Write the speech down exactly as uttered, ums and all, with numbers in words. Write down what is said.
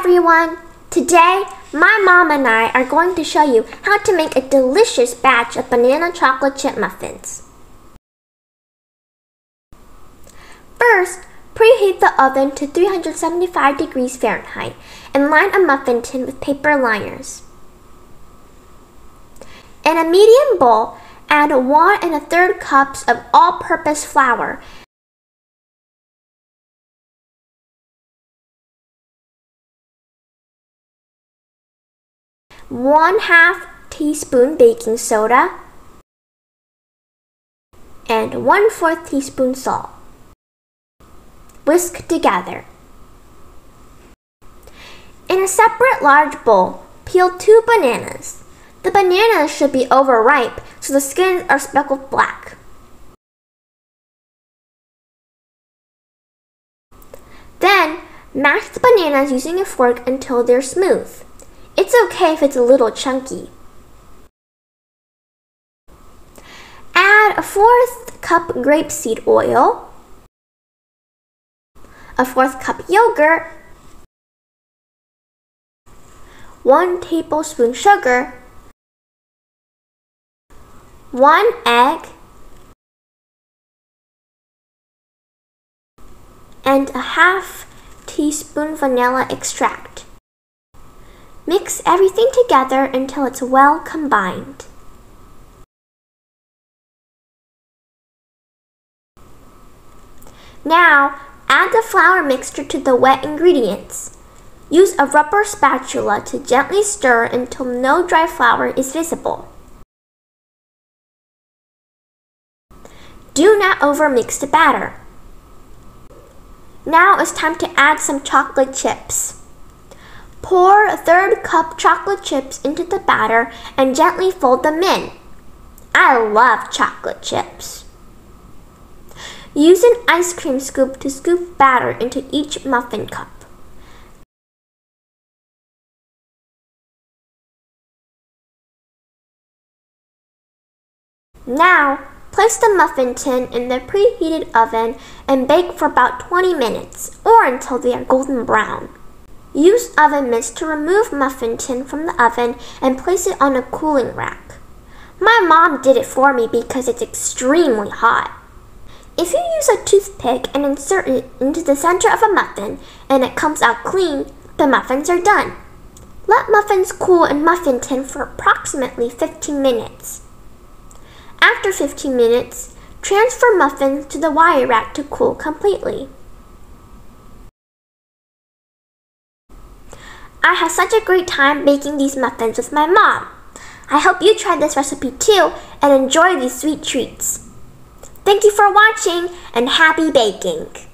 everyone! Today, my mom and I are going to show you how to make a delicious batch of banana chocolate chip muffins. First, preheat the oven to three hundred seventy-five degrees Fahrenheit and line a muffin tin with paper liners. In a medium bowl, add one and a third cups of all-purpose flour one half teaspoon baking soda, and one fourth teaspoon salt. Whisk together. In a separate large bowl, peel two bananas. The bananas should be overripe, so the skins are speckled black. Then, mash the bananas using a fork until they're smooth. It's okay if it's a little chunky. Add a fourth cup grapeseed oil, a fourth cup yogurt, one tablespoon sugar, one egg, and a half teaspoon vanilla extract. Mix everything together until it's well combined. Now, add the flour mixture to the wet ingredients. Use a rubber spatula to gently stir until no dry flour is visible. Do not overmix the batter. Now it's time to add some chocolate chips. Pour a third cup chocolate chips into the batter and gently fold them in. I love chocolate chips. Use an ice cream scoop to scoop batter into each muffin cup. Now, place the muffin tin in the preheated oven and bake for about twenty minutes or until they are golden brown. Use oven mitts to remove muffin tin from the oven and place it on a cooling rack. My mom did it for me because it's extremely hot. If you use a toothpick and insert it into the center of a muffin and it comes out clean, the muffins are done. Let muffins cool in muffin tin for approximately fifteen minutes. After fifteen minutes, transfer muffins to the wire rack to cool completely. I had such a great time baking these muffins with my mom. I hope you try this recipe too and enjoy these sweet treats. Thank you for watching and happy baking!